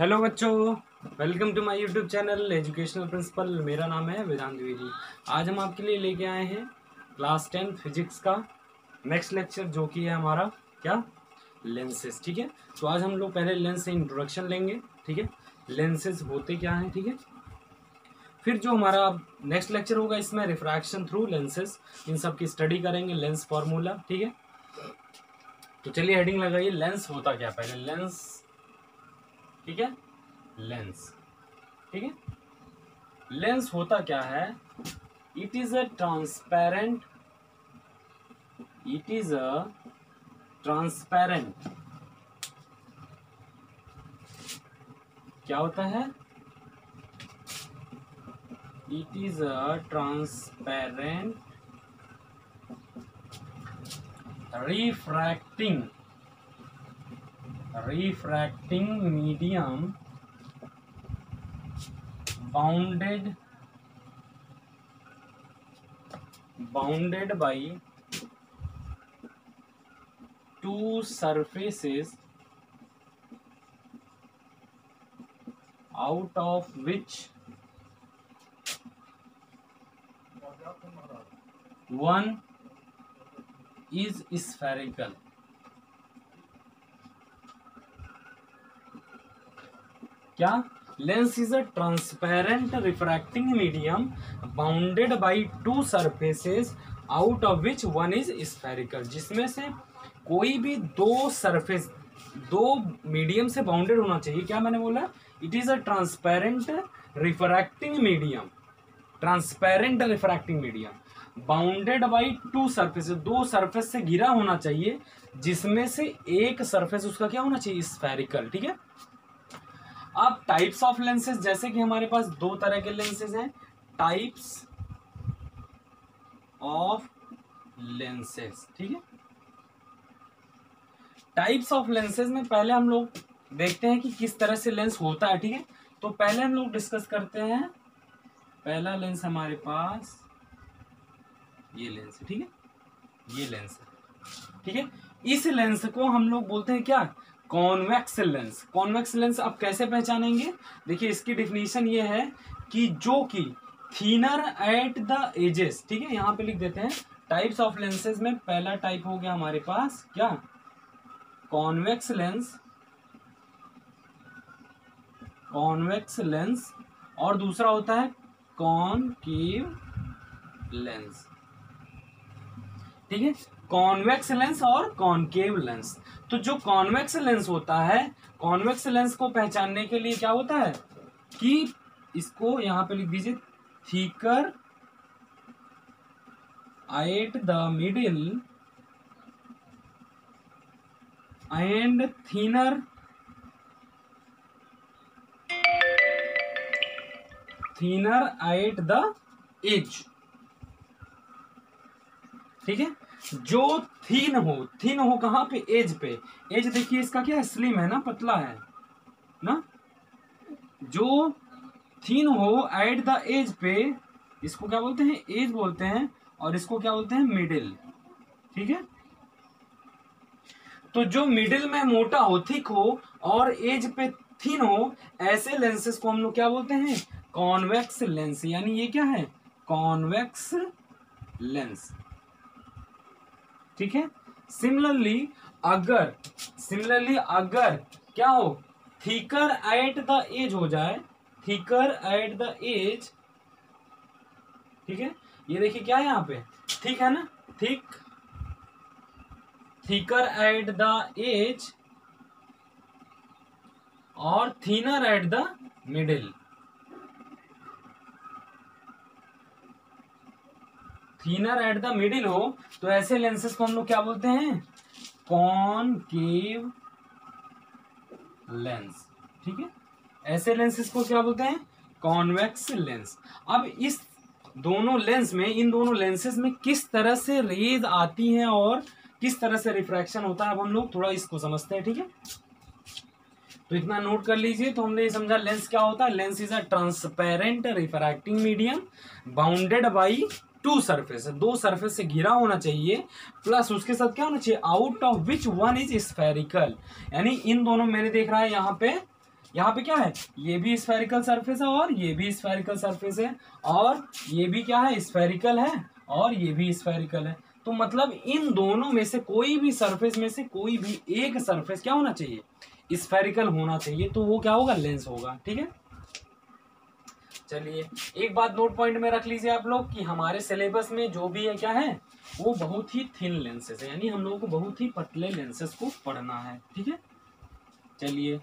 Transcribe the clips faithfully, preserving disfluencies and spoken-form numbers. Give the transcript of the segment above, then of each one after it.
Hello बच्चों, welcome to my YouTube channel educational principal. मेरा नाम है वेदांत द्विवेदी। आज हम आपके लिए लेके आए हैं क्लास टेन फिजिक्स का नेक्स्ट लेक्चर, जो कि है हमारा क्या, लेंसेज। ठीक है, तो आज हम लोग पहले लेंस से इंट्रोडक्शन लेंगे। ठीक है, लेंसेज होते क्या हैं। ठीक है, फिर जो हमारा नेक्स्ट लेक्चर होगा इसमें रिफ्रैक्शन थ्रू लेंसेज, इन सब की स्टडी करेंगे, लेंस फार्मूला। ठीक है, तो चलिए हेडिंग लगाइए, लेंस होता क्या। पहले लेंस, ठीक है, लेंस। ठीक है, लेंस होता क्या है, it is a transparent it is a transparent क्या होता है, it is a transparent refracting refracting medium bounded by two surfaces out of which one is spherical क्या, lens is a transparent refracting medium bounded by two surfaces out of which one is spherical, जिसमें से कोई भी दो surface, दो medium से bounded होना चाहिए। क्या मैंने बोला, it is a transparent refracting medium transparent refracting medium bounded by two surfaces, दो सरफेस से घिरा होना चाहिए, जिसमें से एक सरफेस उसका क्या होना चाहिए, स्फेरिकल। ठीक है, अब टाइप्स ऑफ लेंसेज, जैसे कि हमारे पास दो तरह के लेंसेज हैं, टाइप्स ऑफ लेंसेज। ठीक है, टाइप्स ऑफ लेंसेज में पहले हम लोग देखते हैं कि किस तरह से लेंस होता है। ठीक है, तो पहले हम लोग डिस्कस करते हैं, पहला लेंस हमारे पास ये लेंस है। ठीक है, ये लेंस है। ठीक है, इस लेंस को हम लोग बोलते हैं क्या, कॉन्वेक्स लेंस। कॉन्वेक्स लेंस आप कैसे पहचानेंगे, देखिए इसकी डिफिनीशन ये है कि जो कि थिनर एट द एजेस। ठीक है, यहाँ पे लिख देते हैं। टाइप्स ऑफ लेंसेज में पहला टाइप हो गया हमारे पास क्या, कॉन्वेक्स लेंस कॉन्वेक्स लेंस और दूसरा होता है कॉनकेव लेंस। ठीक है, कॉन्वेक्स लेंस और कॉनकेव लेंस। तो जो कॉन्वेक्स लेंस होता है, कॉन्वेक्स लेंस को पहचानने के लिए क्या होता है कि इसको यहाँ पे लिख दीजिए, thicker at the middle and thinner thinner at the edge. ठीक है, जो थीन हो, थीन हो कहाँ पे, एज पे। एज देखिए इसका क्या है, स्लिम है ना, पतला है ना। जो थीन हो एट द एज पे, इसको क्या बोलते हैं, एज बोलते हैं, और इसको क्या बोलते हैं, मिडिल। ठीक है, तो जो मिडिल में मोटा हो, थिक हो, और एज पे थीन हो, ऐसे लेंसेज को हम लोग क्या बोलते हैं, कॉन्वेक्स लेंस। यानी ये क्या है, कॉन्वेक्स लेंस। ठीक है, सिमिलरली अगर सिमिलरली अगर क्या हो, थिकर एट द एज हो जाए, थिकर एट द एज। ठीक है, ये देखिए क्या है यहाँ पे, ठीक है ना, thick thicker at the edge और thinner at the middle thinner at the middle हो, तो ऐसे लेंसेज को हम लोग क्या बोलते हैं, कॉनकेव लेंस। ठीक है, ऐसे लेंसेज को क्या बोलते हैं, कॉन्वेक्स लेंस। अब इस दोनों लेंस में, इन दोनों लेंसेज में किस तरह से रेज आती हैं और किस तरह से रिफ्रैक्शन होता है, अब हम लोग थोड़ा इसको समझते हैं। ठीक है, तो इतना नोट कर लीजिए। तो हमने ये समझा लेंस क्या होता है, lens is a transparent refracting medium bounded by two surface, दो सरफेस से घिरा होना चाहिए, प्लस उसके साथ क्या होना चाहिए, out of which one is spherical. यानी इन दोनों, मैंने देख रहा है यहाँ पे यहाँ पे क्या है, ये भी स्फेरिकल सरफेस है और ये भी स्फेरिकल सरफेस है और ये भी क्या है स्फेरिकल है और ये भी स्फेरिकल है। तो मतलब इन दोनों में से कोई भी सरफेस में से कोई भी एक सरफेस क्या होना चाहिए, स्फेरिकल होना चाहिए। तो वो क्या होगा, लेंस होगा। ठीक है, चलिए एक बात नोट पॉइंट में रख लीजिए आप लोग कि हमारे सिलेबस में जो भी है क्या है वो बहुत ही थिन लेंसेज है, यानी हम लोगों को बहुत ही पतले लेंसेज को पढ़ना है। ठीक है, चलिए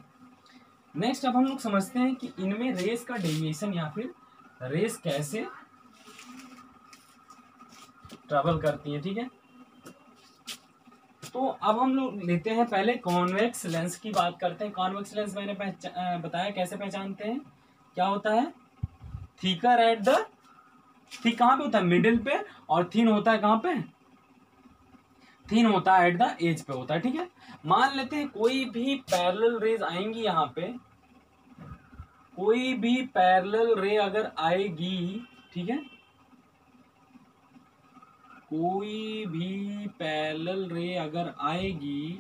नेक्स्ट अब हम लोग समझते हैं कि इनमें रेस का डेविएशन या फिर रेस कैसे ट्रैवल करती है। ठीक है, तो अब हम लोग लेते हैं पहले कॉन्वेक्स लेंस की बात करते हैं। कॉन्वेक्स लेंस मैंने पहचान बताया कैसे पहचानते हैं, क्या होता है थीकर एट द थिक कहाँ पे होता है मिडिल पे, और थिन होता है कहाँ पे, थिन होता है एट द एज पे होता है। ठीक है, मान लेते हैं कोई भी पैरेलल रेज आएंगी यहाँ पे, कोई भी पैरेलल रे अगर आएगी, ठीक है कोई भी पैरेलल रे अगर आएगी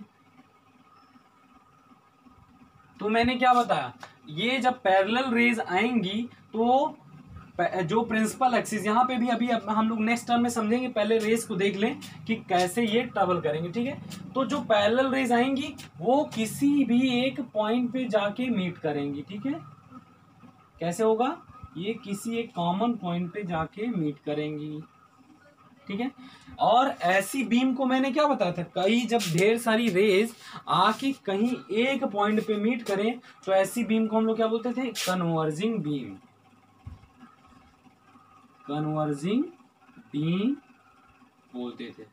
तो मैंने क्या बताया, ये जब पैरेलल रेज आएंगी तो जो प्रिंसिपल एक्सिस यहाँ पे भी अभी हम लोग नेक्स्ट टर्म में समझेंगे, पहले रेस को देख लें कि कैसे ये ट्रेवल करेंगे। ठीक है, तो जो पैरेलल रेज आएंगी वो किसी भी एक पॉइंट पे जाके मीट करेंगी। ठीक है, कैसे होगा, ये किसी एक कॉमन पॉइंट पे जाके मीट करेंगी। ठीक है, और ऐसी बीम को मैंने क्या बताया था, कई जब ढेर सारी रेज आके कहीं एक पॉइंट पे मीट करें तो ऐसी बीम को हम लोग क्या बोलते थे, कन्वर्जिंग बीम। कन्वर्जिंग बीम बोलते थे,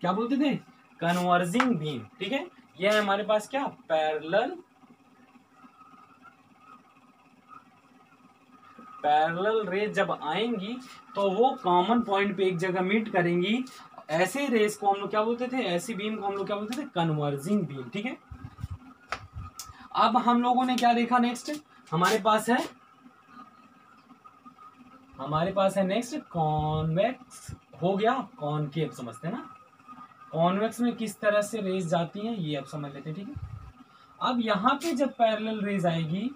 क्या बोलते थे, कन्वर्जिंग बीम। ठीक है, यह है हमारे पास क्या, पैरेलल पैरेलल रेस जब आएंगी तो वो कॉमन पॉइंट पे एक जगह मीट करेंगी, ऐसे रेस को हम लोग क्या बोलते थे, ऐसी बीम को हम लोग क्या बोलते थे, कन्वर्जिंग बीम। ठीक है, अब हम लोगों ने क्या देखा, नेक्स्ट हमारे पास है हमारे पास है नेक्स्ट कॉन्वेक्स हो गया, कॉनकेव समझते हैं ना, कॉन्वेक्स में किस तरह से रेस जाती हैं ये आप समझ लेते हैं। ठीक है, अब यहाँ पे जब पैरेलल रेस आएगी,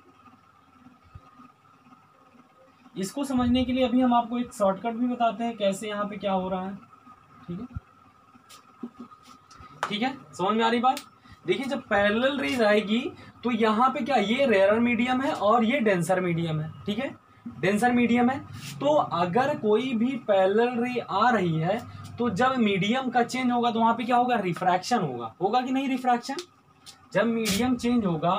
इसको समझने के लिए अभी हम आपको एक शॉर्टकट भी बताते हैं कैसे यहाँ पे क्या हो रहा है। ठीक है, ठीक है समझ में आ रही बात। देखिए जब पैरेलल रेस आएगी तो यहाँ पे क्या, ये रेयर मीडियम है और ये डेंसर मीडियम है। ठीक है, डेंसर मीडियम है, तो अगर कोई भी पैरेलल रे आ रही है तो जब मीडियम का चेंज होगा तो वहाँ पे क्या होगा, रिफ्रैक्शन होगा। होगा कि नहीं रिफ्रैक्शन, जब मीडियम चेंज होगा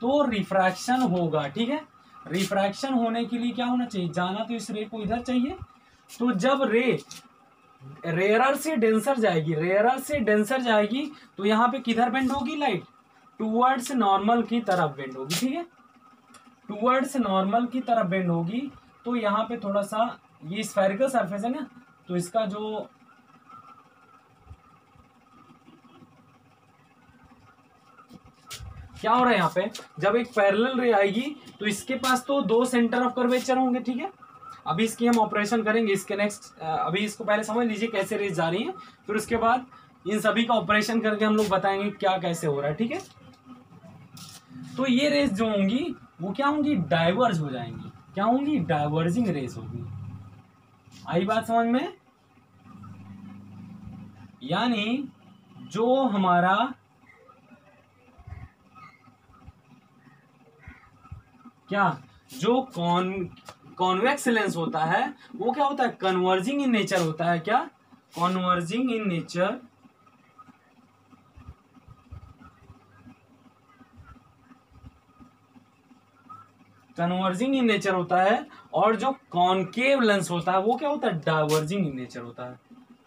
तो रिफ्रैक्शन होगा। ठीक है, रिफ्रैक्शन होने के लिए क्या होना चाहिए, जाना तो इस रे को इधर चाहिए, तो जब रे रेयर से डेंसर जाएगी, रेयर से डेंसर जाएगी तो यहाँ पे किधर बेंड होगी, लाइट टूवर्ड्स नॉर्मल की तरफ बेंड होगी। ठीक है, टूवर्ड्स नॉर्मल की तरफ बेंड होगी, तो यहाँ पे थोड़ा सा ये स्फेरिकल सरफेस है ना, तो इसका जो क्या हो रहा है, यहाँ पे जब एक पैरेलल रे आएगी तो इसके पास तो दो सेंटर ऑफ कर्वेचर होंगे। ठीक है, अभी इसकी हम ऑपरेशन करेंगे, इसके नेक्स्ट अभी इसको पहले समझ लीजिए कैसे रेस जा रही है, फिर उसके बाद इन सभी का ऑपरेशन करके हम लोग बताएंगे क्या कैसे हो रहा है। ठीक है, तो ये रेस जो होंगी वो क्या होंगी, डाइवर्ज हो जाएंगी, क्या होंगी, डाइवर्जिंग रेस होगी। आई बात समझ में, यानी जो हमारा क्या जो कॉन कॉन्वेक्स लेंस होता है वो क्या होता है, कन्वर्जिंग इन नेचर होता है। क्या converging in nature, converging in nature होता है, और जो कॉनकेव लेंस होता है वो क्या होता है, डाइवर्जिंग इन नेचर होता है।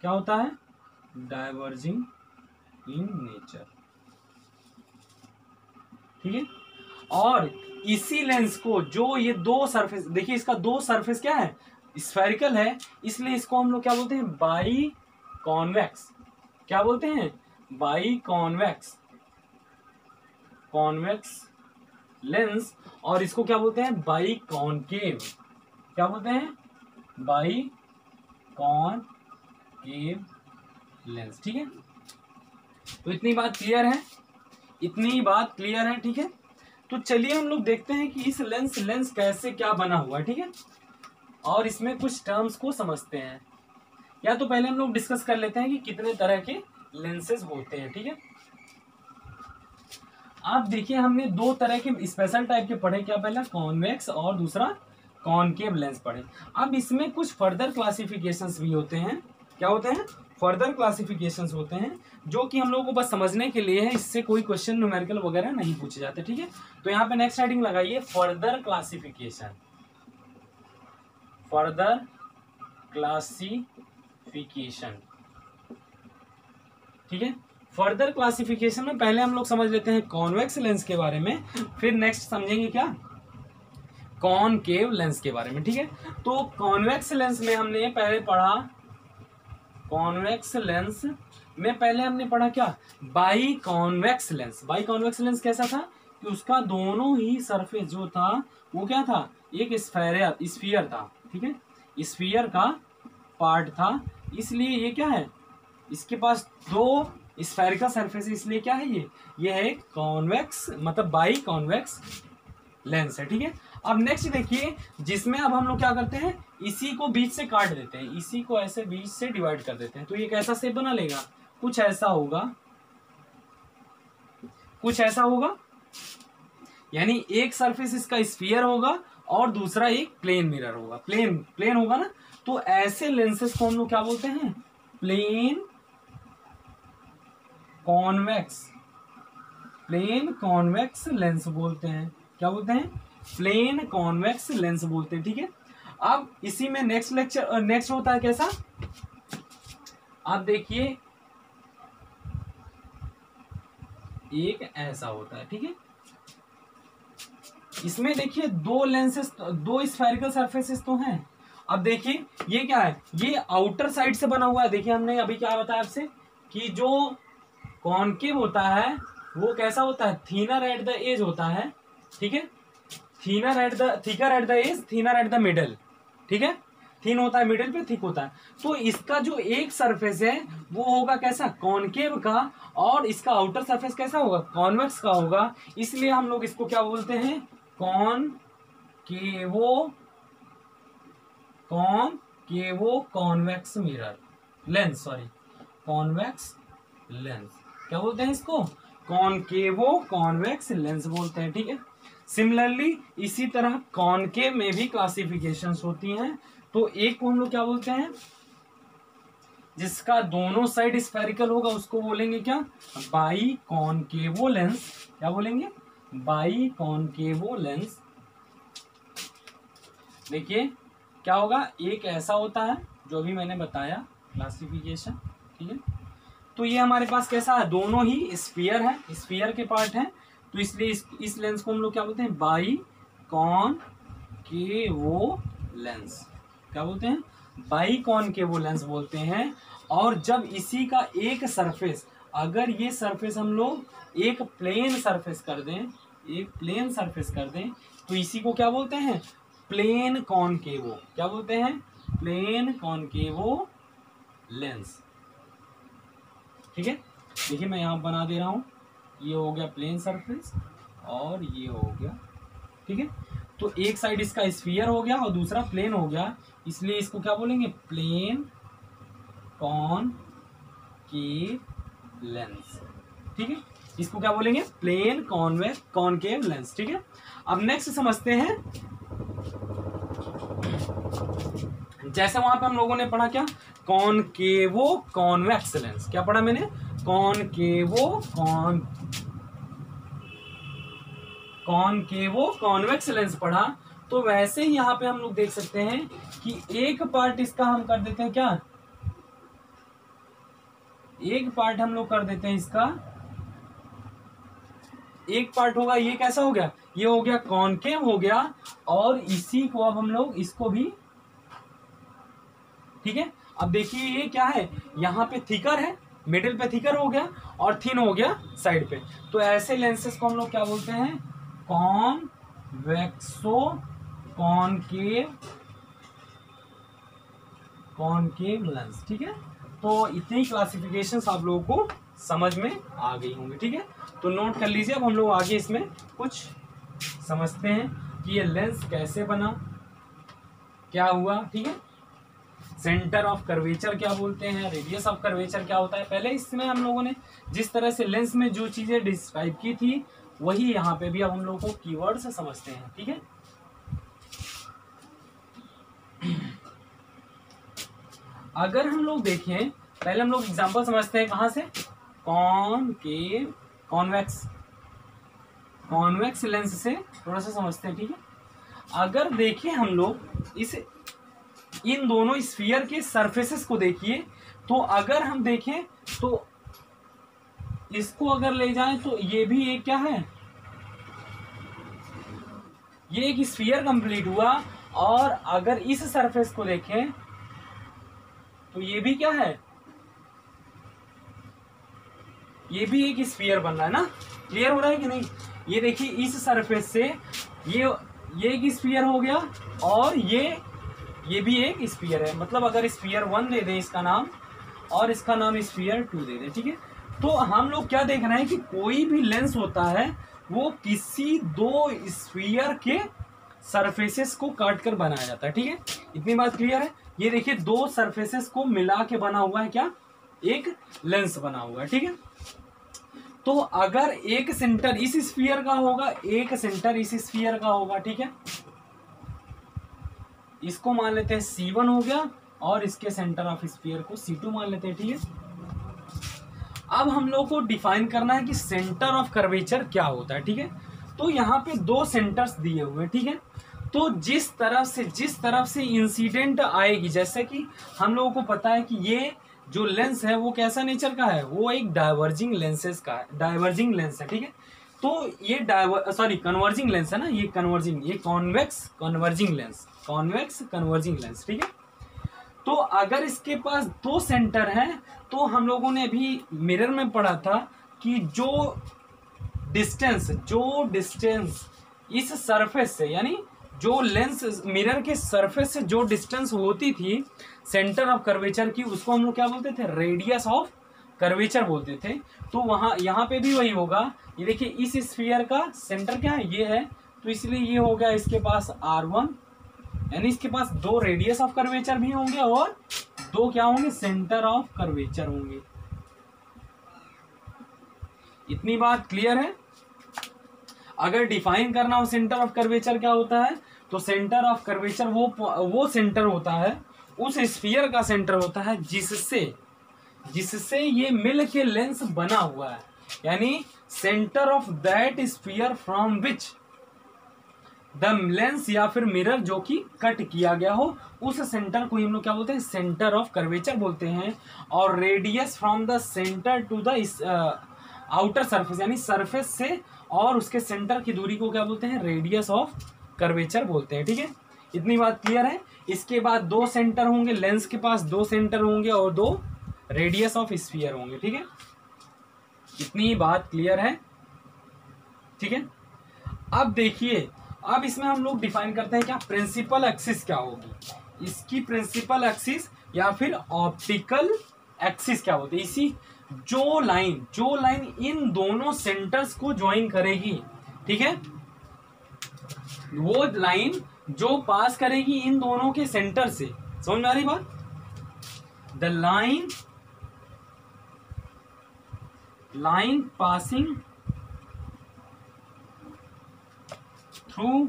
क्या होता है, डाइवर्जिंग इन नेचर। ठीक है, और इसी लेंस को जो ये दो सरफेस, देखिए इसका दो सरफेस क्या है, स्फेरिकल है, इसलिए इसको हम लोग क्या बोलते हैं, बाई कॉन्वेक्स। क्या बोलते हैं, बाई कॉन्वेक्स, कॉन्वेक्स लेंस, और इसको क्या बोलते हैं, बाई कॉनकेव। क्या बोलते हैं, बाई कॉनकेव लेंस। ठीक है, तो इतनी बात क्लियर है, इतनी बात क्लियर है। ठीक है, तो चलिए हम लोग देखते हैं कि इस लेंस लेंस कैसे क्या बना हुआ है, ठीक है, और इसमें कुछ टर्म्स को समझते हैं। या तो पहले हम लोग डिस्कस कर लेते हैं कि कितने तरह के लेंसेज होते हैं, ठीक है। आप देखिए हमने दो तरह के स्पेशल टाइप के पढ़े, क्या, पहला कॉन्वेक्स और दूसरा कॉनकेव लेंस पढ़े। अब इसमें कुछ फर्दर क्लासिफिकेशंस भी होते हैं, क्या होते हैं, फर्दर क्लासिफिकेशंस होते हैं, जो कि हम लोगों को बस समझने के लिए है, इससे कोई क्वेश्चन न्यूमेरिकल वगैरह नहीं पूछे जाते, ठीक है। तो यहाँ पे नेक्स्ट हेडिंग लगाइए, फर्दर क्लासिफिकेशन, फर्दर क्लासिफिकेशन, ठीक है। फर्दर क्लासिफिकेशन में पहले हम लोग समझ लेते हैं कॉन्वेक्स लेंस के बारे में, फिर नेक्स्ट समझेंगे क्या, कॉनकेव लेंस के बारे में, ठीक है। तो कॉन्वेक्स लेंस में हमने पहले पढ़ा, कॉन्वेक्स लेंस में पहले हमने पढ़ा क्या, biconvex lens. Biconvex lens कैसा था कि उसका दोनों ही सरफेस जो था वो क्या था, एक स्फेयर स्फीयर था, ठीक है, स्फीयर का पार्ट था, इसलिए ये क्या है, इसके पास दो स्फेरिकल सरफेस, इसलिए क्या है ये, ये है कॉन्वेक्स, मतलब बाई कॉन्वेक्स लेंस है, ठीक है। अब नेक्स्ट देखिए, जिसमें अब हम लोग क्या करते हैं, इसी को बीच से काट देते हैं, इसी को ऐसे बीच से डिवाइड कर देते हैं, तो ये कैसा शेप बना लेगा, कुछ ऐसा होगा, कुछ ऐसा होगा, यानी एक सरफेस इसका स्फीयर होगा और दूसरा एक प्लेन मिरर होगा, प्लेन प्लेन होगा ना। तो ऐसे लेंसेस को हम लोग क्या बोलते हैं, plane convex, plane convex lens बोलते हैं, क्या बोलते हैं, प्लेन कॉन्वेक्स लेंस बोलते हैं, ठीक है। अब इसी में नेक्स्ट लेक्चर नेक्स्ट होता है कैसा, आप देखिए एक ऐसा होता है, ठीक है। इसमें देखिए दो लेंसेस, दो स्फेरिकल सरफेसेस तो हैं। अब देखिए ये क्या है, ये आउटर साइड से बना हुआ है। देखिए हमने अभी क्या बताया आपसे कि जो कॉनकेव होता है वो कैसा होता है, थीनर एट द एज होता है, ठीक है, thinner at the thicker at the edge, thinner at the middle, ठीक है, थीन होता है मिडल पे, थिक होता है। तो इसका जो एक सरफेस है वो होगा कैसा, कॉनकेव का, और इसका आउटर सरफेस कैसा होगा, कॉन्वेक्स का होगा, इसलिए हम लोग इसको क्या बोलते हैं, concavo concavo convex mirror lens, sorry convex lens, क्या बोलते हैं इसको, कॉनकेवो कॉन्वेक्स लेंस बोलते हैं, ठीक है। सिमिलरली इसी तरह कॉनकेव में भी क्लासिफिकेशंस होती हैं। तो एक को हम लोग क्या बोलते हैं, जिसका दोनों साइड स्फेरिकल होगा उसको बोलेंगे क्या, बाई कॉनकेवो लेंस, क्या बोलेंगे, बाई कॉनकेवो लेंस। देखिए क्या होगा, एक ऐसा होता है जो भी मैंने बताया क्लासिफिकेशन, ठीक है। तो ये हमारे पास कैसा है, दोनों ही स्फीयर है, स्फीयर के पार्ट हैं, तो इसलिए इस, इस लेंस को हम लोग क्या बोलते हैं, बाई कॉनकेवो लेंस, क्या बोलते हैं, बाई कॉनकेवो लेंस बोलते हैं। और जब इसी का एक सरफेस, अगर ये सरफेस हम लोग एक प्लेन सरफेस कर दें, एक प्लेन सरफेस कर दें, तो इसी को क्या बोलते हैं, प्लेन कॉनकेवो, क्या बोलते हैं, प्लेन कॉनकेवो लेंस, ठीक है। देखिए मैं यहाँ बना दे रहा हूँ, ये हो गया प्लेन सरफेस और ये हो गया, ठीक है। तो एक साइड इसका स्फीयर हो गया और दूसरा प्लेन हो गया, इसलिए इसको क्या बोलेंगे, प्लेन कॉनकेव लेंस, ठीक है, इसको क्या बोलेंगे, प्लेन कॉनवेक्स कॉनकेव लेंस, ठीक है। अब नेक्स्ट समझते हैं, जैसे वहां पे हम लोगों ने पढ़ा क्या, कॉनकेवो कॉन्वेक्स लेंस, क्या पढ़ा मैंने, concave con concave convex lens पढ़ा। तो वैसे ही यहाँ पे हम लोग देख सकते हैं कि एक पार्ट इसका हम कर देते हैं क्या, एक पार्ट हम लोग कर देते हैं इसका, एक पार्ट होगा, ये कैसा हो गया, ये हो गया कॉनकेव हो गया, और इसी को अब हम लोग इसको भी, ठीक है। अब देखिए ये क्या है, यहाँ पे थिकर है, मिडिल पे थिकर हो गया और थिन हो गया साइड पे। तो ऐसे लेंसेस को हम लोग क्या बोलते हैं, कॉनवेक्सो कॉनकेव कॉनकेव लेंस, ठीक है। तो इतनी क्लासिफिकेशंस आप लोगों को समझ में आ गई होंगी, ठीक है। तो नोट कर लीजिए, अब हम लोग आगे इसमें कुछ समझते हैं कि ये लेंस कैसे बना, क्या हुआ, ठीक है। सेंटर ऑफ कर्वेचर क्या बोलते हैं, रेडियस ऑफ कर्वेचर क्या होता है, पहले इसमें हम लोगों ने जिस तरह से लेंस में जो चीज़ें डिस्क्राइब की थी वही यहाँ पे भी अब हम लोगों को कीवर्ड से समझते हैं, ठीक है। अगर हम लोग देखें, पहले हम लोग एग्जाम्पल समझते हैं कहाँ से, कॉनकेव कॉन्वेक्स, कॉन्वेक्स लेंस से थोड़ा सा समझते हैं, ठीक है। अगर देखें हम लोग इस इन दोनों स्फीयर के सरफेसेस को देखिए, तो अगर हम देखें तो इसको अगर ले जाएं तो ये भी एक क्या है, ये एक स्फीयर कंप्लीट हुआ। और अगर इस सरफेस को देखें तो ये भी क्या है, ये भी एक स्फीयर बन रहा है ना। क्लियर हो रहा है कि नहीं? ये देखिए इस सरफेस से ये ये एक स्फीयर हो गया और ये ये भी एक स्फीयर है। मतलब अगर स्फीयर वन दे दें इसका नाम और इसका नाम स्फीयर टू दे दें, ठीक है। तो हम लोग क्या देख रहे हैं कि कोई भी लेंस होता है वो किसी दो स्फीयर के सरफेसेस को काट कर बनाया जाता है, ठीक है। इतनी बात क्लियर है। ये देखिए दो सरफेसेस को मिला के बना हुआ है क्या, एक लेंस बना हुआ है, ठीक है। तो अगर एक सेंटर इस स्फीयर का होगा, एक सेंटर इस स्फीयर का होगा, ठीक है। इसको मान लेते हैं सी वन हो गया और इसके सेंटर ऑफ स्फीयर को सी टू मान लेते हैं, ठीक है। अब हम लोग को डिफाइन करना है कि सेंटर ऑफ कर्वेचर क्या होता है, ठीक है। तो यहाँ पे दो सेंटर्स दिए हुए हैं, ठीक है। तो जिस तरफ से जिस तरफ से इंसिडेंट आएगी, जैसे कि हम लोगों को पता है कि ये जो लेंस है वो कैसा नेचर का है, वो एक डाइवर्जिंग लेंसेज का है, डाइवर्जिंग लेंस है, ठीक है। तो ये डाइवर सॉरी कन्वर्जिंग लेंस है ना, ये कन्वर्जिंग, ये convex converging lens, convex converging lens, ठीक है। तो अगर इसके पास दो सेंटर हैं तो हम लोगों ने अभी मिरर में पढ़ा था कि जो डिस्टेंस जो डिस्टेंस इस सरफेस से, यानी जो लेंस मिरर के सरफेस से जो डिस्टेंस होती थी सेंटर ऑफ कर्वेचर की, उसको हम लोग क्या बोलते थे, रेडियस ऑफ कर्वेचर बोलते थे। तो वहाँ यहाँ पे भी वही होगा। ये देखिए इस स्फीयर का सेंटर क्या है, ये है, तो इसलिए ये हो गया इसके पास आर वन, यानी इसके पास दो रेडियस ऑफ कर्वेचर भी होंगे और दो क्या होंगे, सेंटर ऑफ कर्वेचर होंगे। इतनी बात क्लियर है। अगर डिफाइन करना हो सेंटर ऑफ कर्वेचर क्या होता है, तो सेंटर ऑफ कर्वेचर वो वो सेंटर होता है, उस स्फीयर का सेंटर होता है जिससे जिससे ये मिल के लेंस बना हुआ है, यानी centre of that sphere from which the lens या फिर मिरर जो कि कट किया गया हो, उस सेंटर को हम लोग क्या बोलते हैं, सेंटर ऑफ कर्वेचर बोलते हैं। और radius from the centre to the outer surface, यानी सरफेस से और उसके सेंटर की दूरी को क्या बोलते हैं, रेडियस ऑफ कर्वेचर बोलते हैं, ठीक है। इतनी बात क्लियर है। इसके बाद दो सेंटर होंगे, लेंस के पास दो सेंटर होंगे और दो रेडियस ऑफ स्फीयर होंगे, ठीक है। इतनी बात क्लियर है, ठीक है। अब देखिए, अब इसमें हम लोग डिफाइन करते हैं क्या, प्रिंसिपल एक्सिस क्या होगी, इसकी प्रिंसिपल एक्सिस या फिर ऑप्टिकल एक्सिस क्या होती है। इसी जो लाइन जो लाइन इन दोनों सेंटर्स को ज्वाइन करेगी, ठीक है, वो लाइन जो पास करेगी इन दोनों के सेंटर से, समझ में आ रही बात, the line line passing through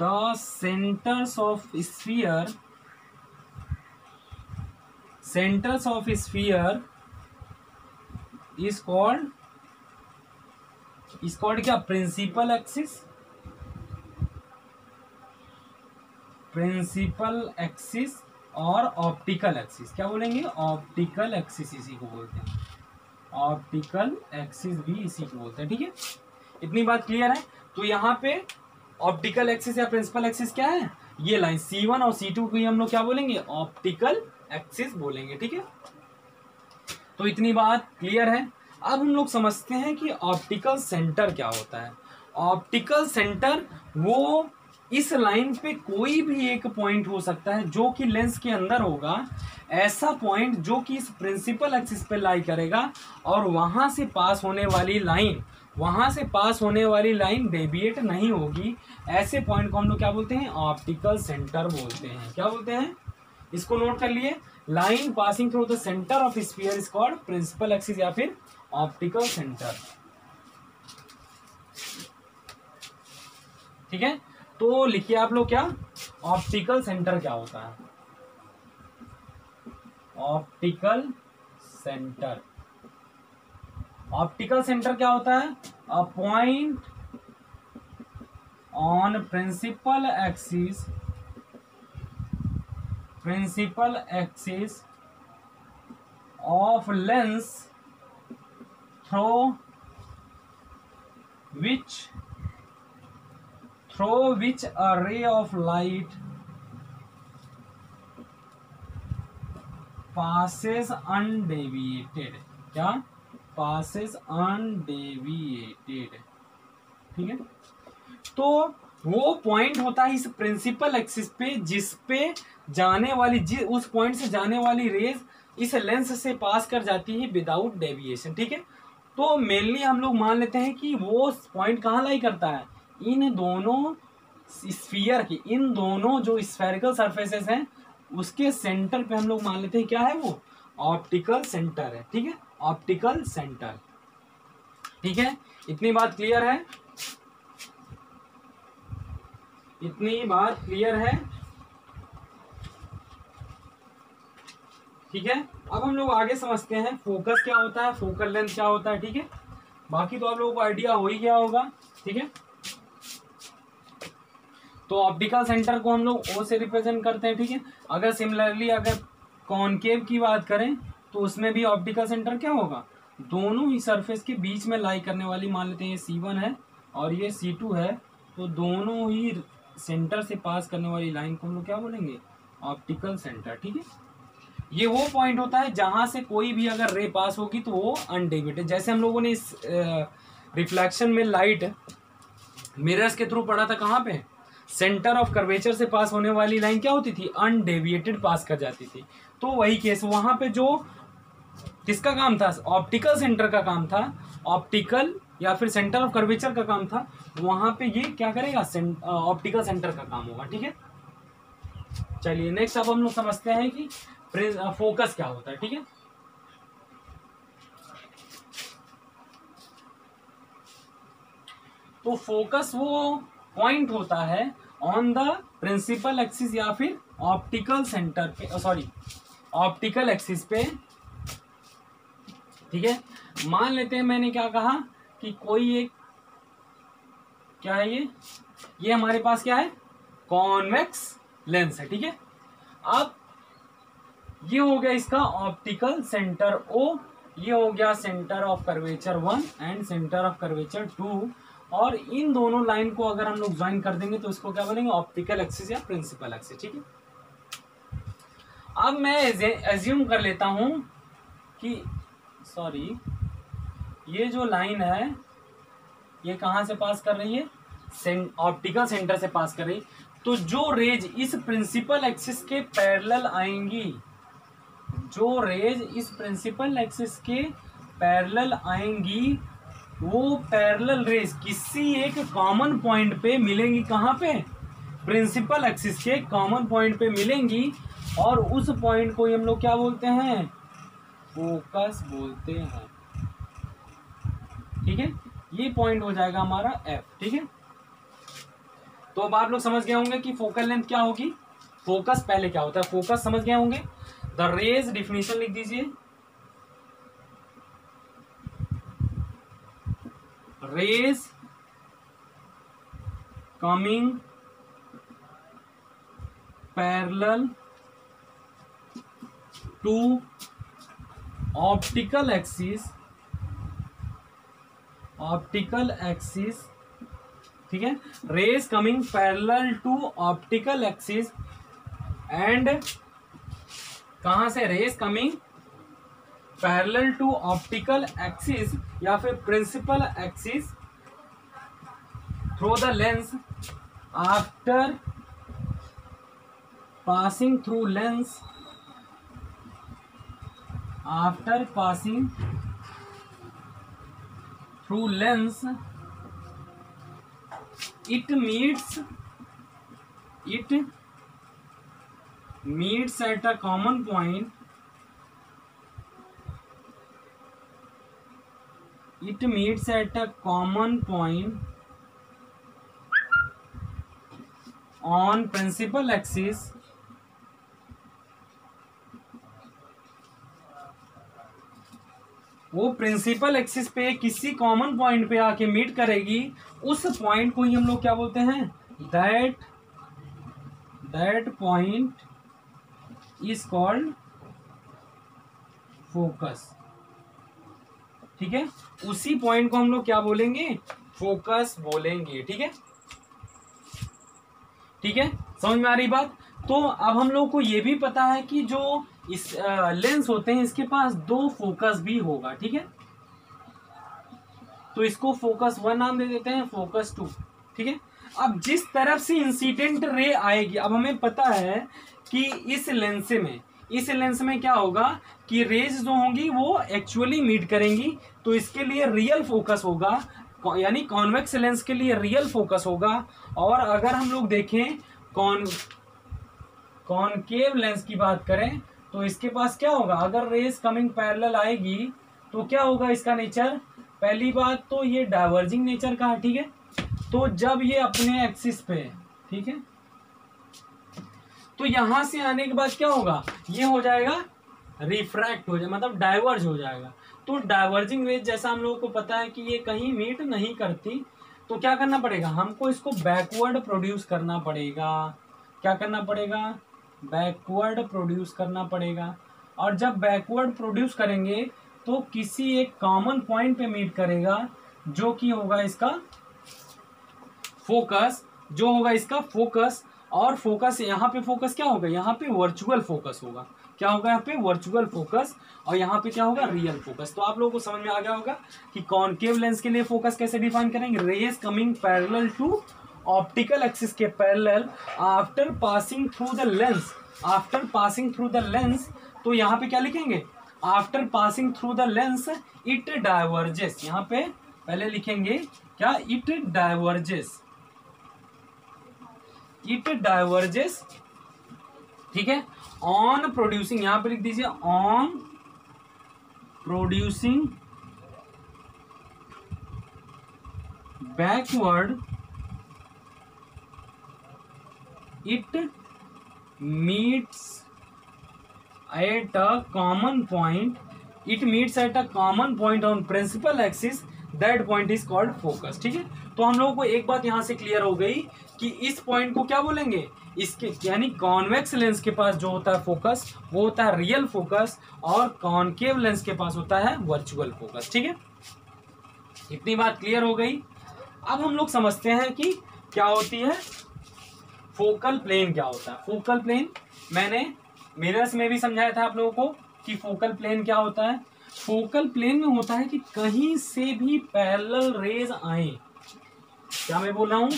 the centers of sphere centers of sphere is called is called क्या, principal axis principal axis और optical axis, क्या बोलेंगे, optical axis इसी को बोलते हैं, ऑप्टिकल एक्सिस भी इसी को बोलते हैं, ठीक है। इतनी बात क्लियर है। तो यहाँ पे ऑप्टिकल एक्सिस या प्रिंसिपल एक्सिस क्या है, ये लाइन सी वन और सी टू को हम लोग क्या बोलेंगे, ऑप्टिकल एक्सिस बोलेंगे, ठीक है। तो इतनी बात क्लियर है। अब हम लोग समझते हैं कि ऑप्टिकल सेंटर क्या होता है। ऑप्टिकल सेंटर वो इस लाइन पे कोई भी एक पॉइंट हो सकता है जो कि लेंस के अंदर होगा, ऐसा पॉइंट जो कि इस प्रिंसिपल एक्सिस पे लाई करेगा और वहाँ से पास होने वाली लाइन वहाँ से पास होने वाली लाइन डेविएट नहीं होगी। ऐसे पॉइंट को हम लोग क्या बोलते हैं? ऑप्टिकल सेंटर बोलते हैं। क्या बोलते हैं? इसको नोट कर लिए, line passing through the centre of sphere is called principal axis या फिर ऑप्टिकल सेंटर। ठीक है, तो लिखिए आप लोग क्या, ऑप्टिकल सेंटर क्या होता है। ऑप्टिकल सेंटर ऑप्टिकल सेंटर क्या होता है? A point on principal axis principal axis of lens through which through which a ray of light passes undeviated। क्या? passes undeviated। ठीक है, तो वो पॉइंट होता है इस प्रिंसिपल एक्सिस पे जिस पे जाने वाली जि, उस पॉइंट से जाने वाली रेज इस लेंस से पास कर जाती है विदाउट डेविएशन। ठीक है, तो मेनली हम लोग मान लेते हैं कि वो पॉइंट कहाँ लाई करता है? इन दोनों स्फीयर की, इन दोनों जो स्फेरिकल सरफेसेस हैं उसके सेंटर पे हम लोग मान लेते हैं क्या है वो? ऑप्टिकल सेंटर है। ठीक है, ऑप्टिकल सेंटर। ठीक है, इतनी बात क्लियर है इतनी बात क्लियर है ठीक है, अब हम लोग आगे समझते हैं फोकस क्या होता है, फोकल लेंथ क्या होता है। ठीक है, बाकी तो आप लोगों को आइडिया हो ही गया होगा। ठीक है, तो ऑप्टिकल सेंटर को हम लोग ओ से रिप्रेजेंट करते हैं। ठीक है, अगर सिमिलरली अगर कॉनकेव की बात करें तो उसमें भी ऑप्टिकल सेंटर क्या होगा? दोनों ही सरफेस के बीच में लाई करने वाली, मान लेते हैं ये सी वन है और ये सी टू है, तो दोनों ही सेंटर से पास करने वाली लाइन को हम लोग क्या बोलेंगे? Optical centre. ठीक है, ये वो पॉइंट होता है जहाँ से कोई भी अगर रे पास होगी तो वो अनडेविएटेड। जैसे हम लोगों ने इस रिफ्लेक्शन में लाइट मिरर्स के थ्रू पढ़ा था, कहाँ पे? सेंटर ऑफ कर्वेचर से पास होने वाली लाइन क्या होती थी? अनडेविएटेड पास कर जाती थी। तो वही केस वहाँ पे जो किसका काम था? ऑप्टिकल सेंटर का काम था, ऑप्टिकल या फिर सेंटर ऑफ कर्वेचर का काम था, वहाँ पे ये क्या करेगा? ऑप्टिकल सेंटर का काम होगा। ठीक है, चलिए नेक्स्ट अब हम लोग समझते हैं कि फोकस क्या होता है। ठीक है, तो फोकस वो पॉइंट होता है ऑन द प्रिंसिपल एक्सिस या फिर ऑप्टिकल सेंटर पे, सॉरी ऑप्टिकल एक्सिस पे। ठीक है, मान लेते हैं मैंने क्या कहा कि कोई एक क्या है, ये ये हमारे पास क्या है? कॉन्वेक्स लेंस है। ठीक है, अब ये हो गया इसका ऑप्टिकल सेंटर ओ, ये हो गया centre of curvature one and centre of curvature two, और इन दोनों लाइन को अगर हम लोग ज्वाइन कर देंगे तो इसको क्या बोलेंगे? ऑप्टिकल एक्सिस या प्रिंसिपल एक्सिस। ठीक है, अब मैं एज्यूम कर लेता हूँ कि सॉरी ये जो लाइन है ये कहाँ से पास कर रही है? ऑप्टिकल सेंटर से पास कर रही है। तो जो रेज इस प्रिंसिपल एक्सिस के पैरेलल आएंगी जो रेज इस प्रिंसिपल एक्सिस के पैरेलल आएंगी वो पैरेलल रेज किसी एक कॉमन पॉइंट पे मिलेंगी। कहाँ पे? प्रिंसिपल एक्सिस के कॉमन पॉइंट पे मिलेंगी, और उस पॉइंट को हम लोग क्या बोलते हैं? फोकस बोलते हैं। ठीक है, ये पॉइंट हो जाएगा हमारा एफ। ठीक है, तो अब आप लोग समझ गए होंगे कि फोकल लेंथ क्या होगी, फोकस पहले क्या होता है, फोकस समझ गए होंगे। द रेज डिफिनेशन लिख दीजिए, rays coming parallel to optical axis optical axis ठीक है, rays coming parallel to optical axis and कहाँ से? Rays coming parallel to optical axis या फिर principal axis through the lens after passing through lens, after passing through lens it meets it meets at a common point, it meets at a common point on principal axis, वो principal axis पे किसी common point पे आके meet करेगी, उस point को ही हम लोग क्या बोलते हैं, that that point is called focus. ठीक है, उसी पॉइंट को हम लोग क्या बोलेंगे, फोकस बोलेंगे। ठीक है, ठीक है, समझ में आ रही बात। तो अब हम लोग को ये भी पता है कि जो इस लेंस होते हैं इसके पास दो फोकस भी होगा। ठीक है, तो इसको फोकस वन नाम दे देते हैं, फोकस टू। ठीक है, अब जिस तरफ से इंसिडेंट रे आएगी, अब हमें पता है कि इस लेंस में इस लेंस में क्या होगा कि रेज जो होंगी वो एक्चुअली मीट करेंगी, तो इसके लिए रियल फोकस होगा, यानी कॉन्वेक्स लेंस के लिए रियल फोकस होगा। और अगर हम लोग देखें कॉन कॉनकेव लेंस की बात करें तो इसके पास क्या होगा, अगर रेज कमिंग पैरेलल आएगी तो क्या होगा इसका नेचर, पहली बात तो ये डाइवर्जिंग नेचर का है। ठीक है, तो जब ये अपने एक्सिस पे, ठीक है, तो यहां से आने के बाद क्या होगा, ये हो जाएगा रिफ्रैक्ट हो जाएगा, मतलब डाइवर्ज हो जाएगा। तो डाइवर्जिंग रेज जैसा हम लोगों को पता है कि ये कहीं मीट नहीं करती, तो क्या करना पड़ेगा, हमको इसको बैकवर्ड प्रोड्यूस करना पड़ेगा। क्या करना पड़ेगा, बैकवर्ड प्रोड्यूस करना पड़ेगा। और जब बैकवर्ड प्रोड्यूस करेंगे तो किसी एक कॉमन पॉइंट पे मीट करेगा, जो कि होगा इसका फोकस, जो होगा इसका फोकस। और फोकस यहाँ पे, फोकस क्या होगा, यहाँ पे वर्चुअल फोकस होगा। क्या होगा यहाँ पे, वर्चुअल फोकस। और यहाँ पे क्या होगा, रियल फोकस। तो आप लोगों को समझ में आ गया होगा कि कॉनकेव लेंस के लिए फोकस कैसे डिफाइन करेंगे, rays coming parallel to optical axis के parallel after passing through the lens, after passing through the lens. तो यहाँ पे क्या लिखेंगे, after passing through the lens it diverges. यहाँ पे पहले लिखेंगे क्या, इट डाइवर्जेस, इट डाइवर्जेस। ठीक है, ऑन प्रोड्यूसिंग, यहां पे लिख दीजिए on producing backward it meets at a common point, it meets at a common point on principal axis, that point is called focus. ठीक है, तो हम लोगों को एक बात यहाँ से क्लियर हो गई कि इस पॉइंट को क्या बोलेंगे, इसके यानी कॉन्वेक्स लेंस के पास जो होता है फोकस, वो होता है रियल फोकस, और कॉनकेव लेंस के पास होता है वर्चुअल फोकस। ठीक है, इतनी बात क्लियर हो गई। अब हम लोग समझते हैं कि क्या होती है फोकल प्लेन, क्या होता है फोकल प्लेन। मैंने मिरर्स में भी समझाया था आप लोगों को कि फोकल प्लेन क्या होता है। फोकल प्लेन में होता है कि कहीं से भी पैरेलल रेज आए, क्या मैं बोल रहा हूँ,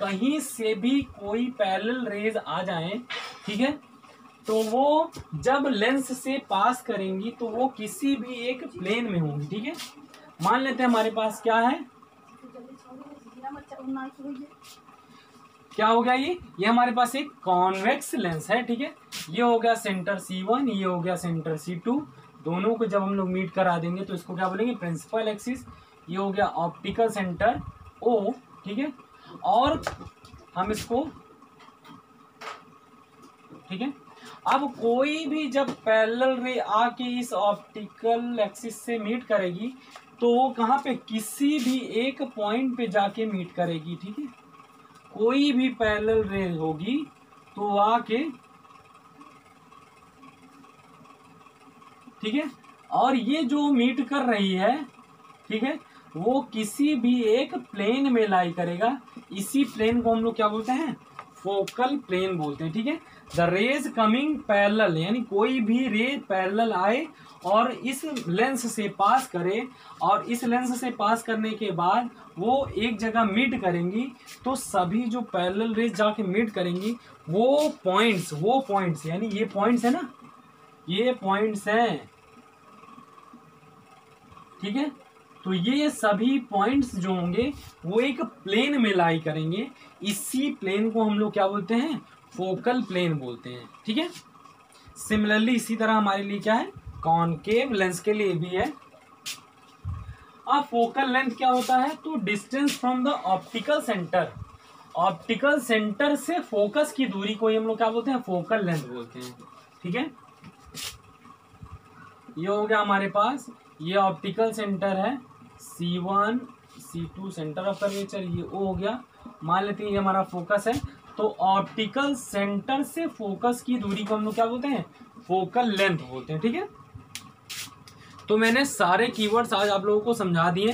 कहीं से भी कोई पैरेलल रेज आ जाए। ठीक है, तो वो जब लेंस से पास करेंगी तो वो किसी भी एक प्लेन में होंगी। ठीक है, मान लेते हैं हमारे पास क्या है, क्या हो गया ये ये हमारे पास एक कॉन्वेक्स लेंस है। ठीक है, ये हो गया सेंटर सी वन, ये हो गया सेंटर सी टू, दोनों को जब हम लोग मीट करा देंगे तो इसको क्या बोलेंगे, प्रिंसिपल एक्सिस। ये हो गया ऑप्टिकल सेंटर ओ। ठीक है, और हम इसको, ठीक है, अब कोई भी जब पैरेलल रे आके इस ऑप्टिकल एक्सिस से मीट करेगी तो वो कहाँ पे, किसी भी एक पॉइंट पे जाके मीट करेगी। ठीक है, कोई भी पैरेलल रे होगी तो आके, ठीक है, और ये जो मीट कर रही है, ठीक है, वो किसी भी एक प्लेन में लाई करेगा। इसी प्लेन को हम लोग क्या बोलते हैं, फोकल प्लेन बोलते हैं, ठीक है। द रेज कमिंग पैरेलल, यानी कोई भी रेज पैरेलल आए और इस लेंस से पास करे और इस लेंस से पास करने के बाद वो एक जगह मीट करेंगी, तो सभी जो पैरेलल रेज जाके मीट करेंगी वो पॉइंट्स वो पॉइंट्स यानी ये पॉइंट्स है ना, ये पॉइंट्स हैं, ठीक है। तो ये सभी पॉइंट्स जो होंगे वो एक प्लेन में लाई करेंगे, इसी प्लेन को हम लोग क्या बोलते हैं, फोकल प्लेन बोलते हैं, ठीक है। सिमिलरली इसी तरह हमारे लिए क्या है, कॉनकेव लेंस के लिए भी है। अब फोकल लेंथ क्या होता है, तो distance from the optical centre, optical centre से फोकस की दूरी को हम लोग क्या बोलते हैं, फोकल लेंथ बोलते हैं, ठीक है। ये हो गया हमारे पास, ये ऑप्टिकल सेंटर है C one, C two centre of curvature, ये ओ हो गया, मान लेते हैं ये हमारा फोकस है। तो ऑप्टिकल सेंटर से फोकस की दूरी को हम लोग क्या बोलते हैं, फोकल लेंथ बोलते हैं, ठीक है। तो मैंने सारे कीवर्ड्स आज आप लोगों को समझा दिए,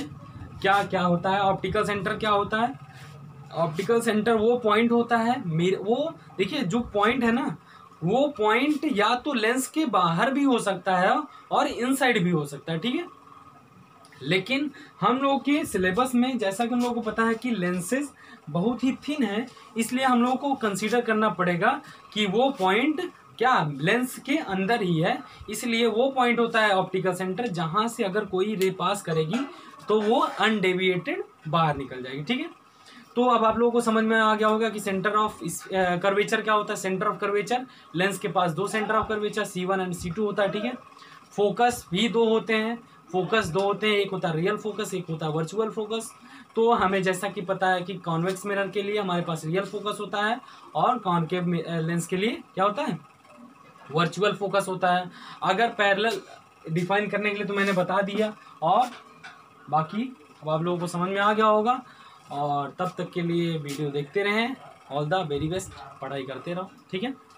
क्या क्या होता है ऑप्टिकल सेंटर, क्या होता है ऑप्टिकल सेंटर, वो पॉइंट होता है, मेरे वो देखिए जो पॉइंट है ना, वो पॉइंट या तो लेंस के बाहर भी हो सकता है और इनसाइड भी हो सकता है, ठीक है। लेकिन हम लोग के सिलेबस में जैसा कि हम लोगों को पता है कि लेंसेज बहुत ही थिन है, इसलिए हम लोगों को कंसीडर करना पड़ेगा कि वो पॉइंट क्या लेंस के अंदर ही है, इसलिए वो पॉइंट होता है ऑप्टिकल सेंटर जहाँ से अगर कोई रे पास करेगी तो वो अनडेविएटेड बाहर निकल जाएगी, ठीक है। तो अब आप लोगों को समझ में आ गया होगा कि सेंटर ऑफ कर्वेचर क्या होता है, सेंटर ऑफ कर्वेचर, लेंस के पास दो centre of curvature C one and C two होता है, ठीक है। फोकस भी दो होते हैं, फोकस दो होते हैं, एक होता है रियल फोकस, एक होता है वर्चुअल फोकस। तो हमें जैसा कि पता है कि कॉन्वेक्स मिरर के लिए हमारे पास रियल फोकस होता है और कॉनकेव लेंस के लिए क्या होता है, वर्चुअल फोकस होता है। अगर पैरेलल डिफाइन करने के लिए तो मैंने बता दिया, और बाकी अब आप लोगों को समझ में आ गया होगा। और तब तक के लिए वीडियो देखते रहें, ऑल द वेरी बेस्ट, पढ़ाई करते रहो, ठीक है।